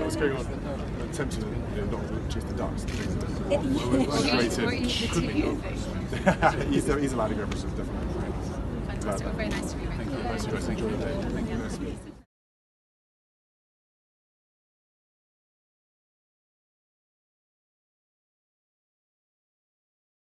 What's going on? Tempting, you know, not just the ducks. He's a lot of references, definitely. Fantastic. Well, very nice to be with you. Thank you very much. Enjoy the day. Thank you.